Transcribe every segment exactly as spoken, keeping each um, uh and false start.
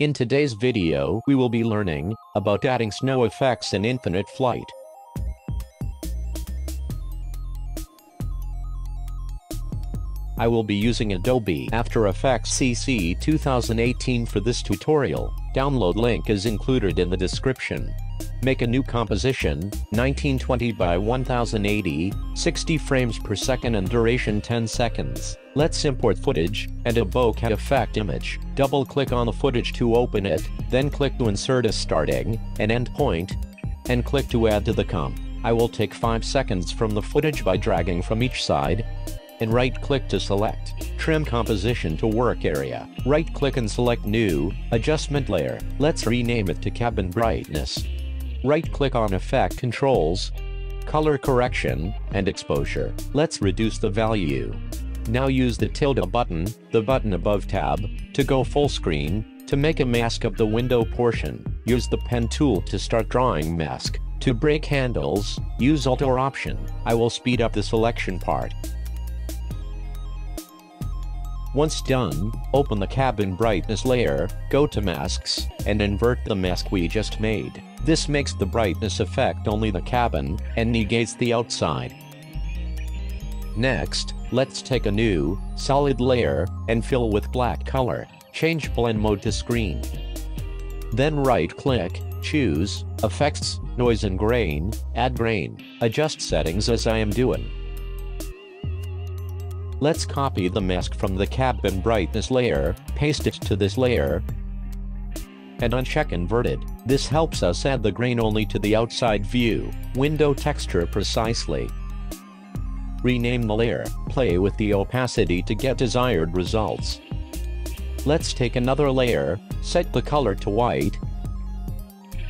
In today's video, we will be learning about adding snow effects in Infinite Flight. I will be using Adobe After Effects C C two thousand eighteen for this tutorial. Download link is included in the description. Make a new composition, nineteen twenty by ten eighty, sixty frames per second and duration ten seconds. Let's import footage, and a bokeh effect image. Double-click on the footage to open it, then click to insert a starting, and end point, and click to add to the comp. I will take five seconds from the footage by dragging from each side, and right-click to select. Trim composition to work area. Right-click and select New, Adjustment Layer. Let's rename it to Cabin Brightness. Right-click on Effect Controls, Color Correction, and Exposure. Let's reduce the value. Now use the tilde button, the button above Tab, to go full screen, to make a mask of the window portion. Use the Pen tool to start drawing mask. To break handles, use Alt or Option. I will speed up the selection part. Once done, open the Cabin Brightness layer, go to Masks, and invert the mask we just made. This makes the brightness affect only the cabin, and negates the outside. Next, let's take a new, solid layer, and fill with black color. Change Blend Mode to Screen. Then right-click, choose, Effects, Noise and Grain, Add Grain. Adjust settings as I am doing. Let's copy the mask from the Cabin Brightness layer, paste it to this layer, and uncheck Inverted. This helps us add the grain only to the outside view, window texture precisely. Rename the layer, play with the opacity to get desired results. Let's take another layer, set the color to white,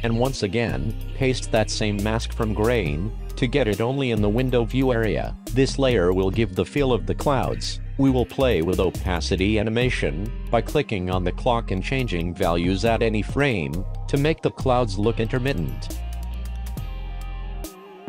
and once again, paste that same mask from grain, to get it only in the window view area. This layer will give the feel of the clouds. We will play with opacity animation, by clicking on the clock and changing values at any frame, to make the clouds look intermittent.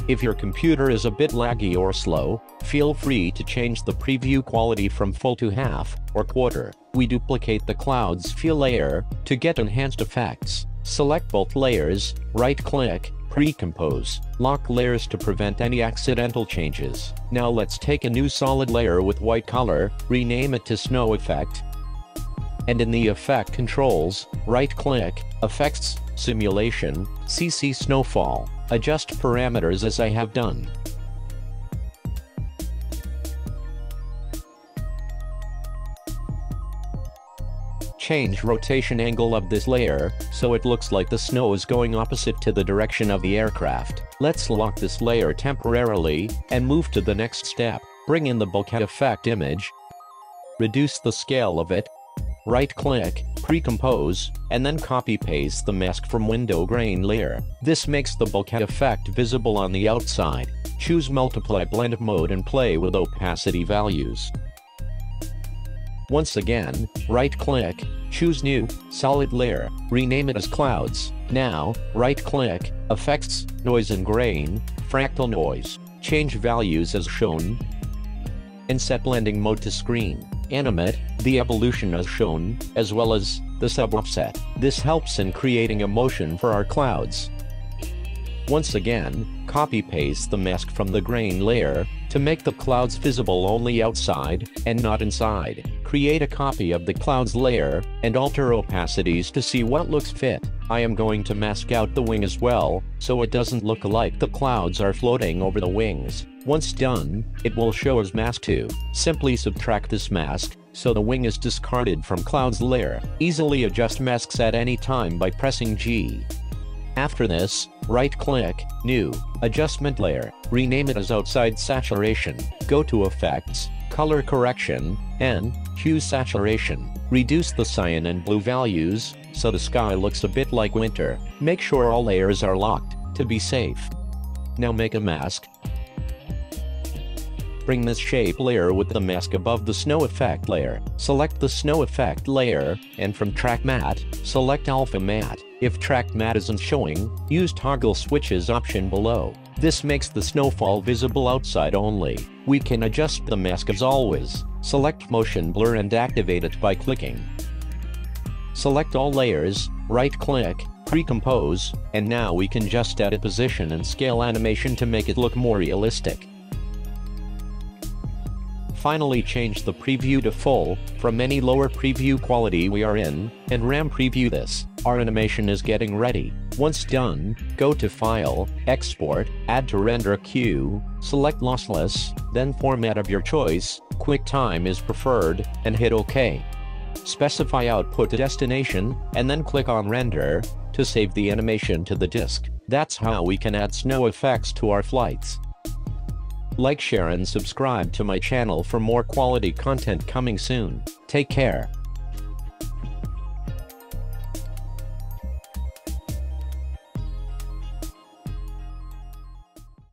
If your computer is a bit laggy or slow, feel free to change the preview quality from full to half, or quarter. We duplicate the clouds fill layer, to get enhanced effects. Select both layers, right-click, Pre-compose. Lock layers to prevent any accidental changes. Now let's take a new solid layer with white color, rename it to Snow Effect, and in the Effect Controls, right-click, Effects, Simulation, C C Snowfall. Adjust parameters as I have done. Change rotation angle of this layer, so it looks like the snow is going opposite to the direction of the aircraft. Let's lock this layer temporarily, and move to the next step. Bring in the bokeh effect image, reduce the scale of it, right-click, pre-compose, and then copy-paste the mask from window grain layer. This makes the bokeh effect visible on the outside. Choose multiply blend mode and play with opacity values. Once again, right-click, choose New, Solid Layer, rename it as Clouds. Now, right-click, Effects, Noise and Grain, Fractal Noise. Change values as shown, and set Blending Mode to Screen. Animate the evolution as shown, as well as the sub-offset. This helps in creating a motion for our clouds. Once again, copy-paste the mask from the grain layer, to make the clouds visible only outside, and not inside. Create a copy of the clouds layer, and alter opacities to see what looks fit. I am going to mask out the wing as well, so it doesn't look like the clouds are floating over the wings. Once done, it will show as mask two. Simply subtract this mask, so the wing is discarded from clouds layer. Easily adjust masks at any time by pressing G. After this, right-click, New, Adjustment Layer, rename it as Outside Saturation. Go to Effects, Color Correction, and Hue Saturation. Reduce the cyan and blue values, so the sky looks a bit like winter. Make sure all layers are locked, to be safe. Now make a mask. Bring this shape layer with the mask above the snow effect layer. Select the snow effect layer, and from Track Matte, select Alpha Matte. If Track Matte isn't showing, use Toggle Switches option below. This makes the snowfall visible outside only. We can adjust the mask as always. Select Motion Blur and activate it by clicking. Select all layers, right-click, pre-compose, and now we can just edit position and scale animation to make it look more realistic. Finally, change the preview to full, from any lower preview quality we are in, and RAM preview this. Our animation is getting ready. Once done, go to File, Export, Add to Render Queue, select Lossless, then format of your choice, QuickTime is preferred, and hit OK. Specify output destination, and then click on Render, to save the animation to the disk. That's how we can add snow effects to our flights. Like, share, and subscribe to my channel for more quality content coming soon. Take care.